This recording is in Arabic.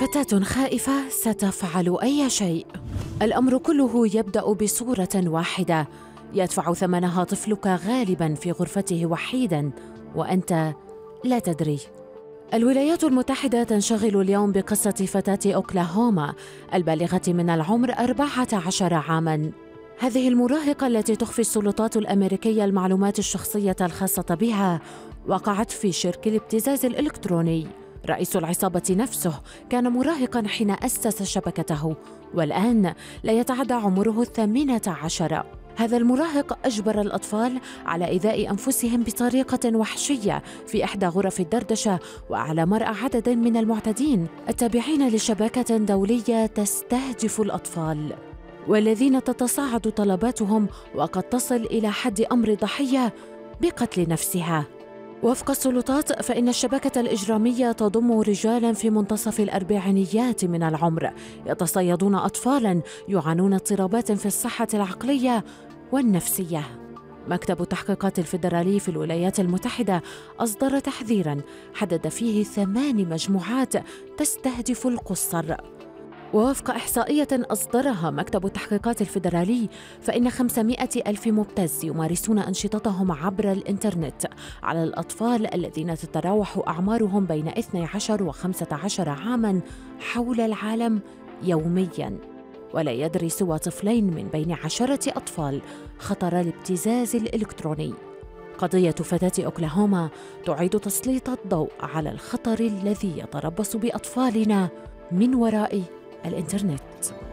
فتاة خائفة ستفعل أي شيء. الأمر كله يبدأ بصورة واحدة يدفع ثمنها طفلك غالباً في غرفته وحيداً وأنت لا تدري. الولايات المتحدة تنشغل اليوم بقصة فتاة أوكلاهوما البالغة من العمر 14 عاماً. هذه المراهقة التي تخفي السلطات الأمريكية المعلومات الشخصية الخاصة بها وقعت في شرك الابتزاز الإلكتروني. رئيس العصابة نفسه كان مراهقاً حين أسس شبكته، والآن لا يتعدى عمره 18. هذا المراهق أجبر الأطفال على إيذاء أنفسهم بطريقة وحشية في إحدى غرف الدردشة وعلى مرأى عدد من المعتدين التابعين لشبكة دولية تستهدف الأطفال، والذين تتصاعد طلباتهم وقد تصل إلى حد أمر الضحية بقتل نفسها. وفق السلطات فإن الشبكة الإجرامية تضم رجالاً في منتصف الأربعينيات من العمر يتصيدون أطفالاً يعانون اضطرابات في الصحة العقلية والنفسية. مكتب التحقيقات الفيدرالي في الولايات المتحدة أصدر تحذيراً حدد فيه 8 مجموعات تستهدف القُصّر. ووفق إحصائية أصدرها مكتب التحقيقات الفيدرالي فإن 500,000 مبتز يمارسون أنشطتهم عبر الإنترنت على الأطفال الذين تتراوح أعمارهم بين 12 و 15 عاماً حول العالم يومياً، ولا يدري سوى طفلين من بين 10 أطفال خطر الابتزاز الإلكتروني. قضية فتاة أوكلاهوما تعيد تسليط الضوء على الخطر الذي يتربص بأطفالنا من وراء الإنترنت.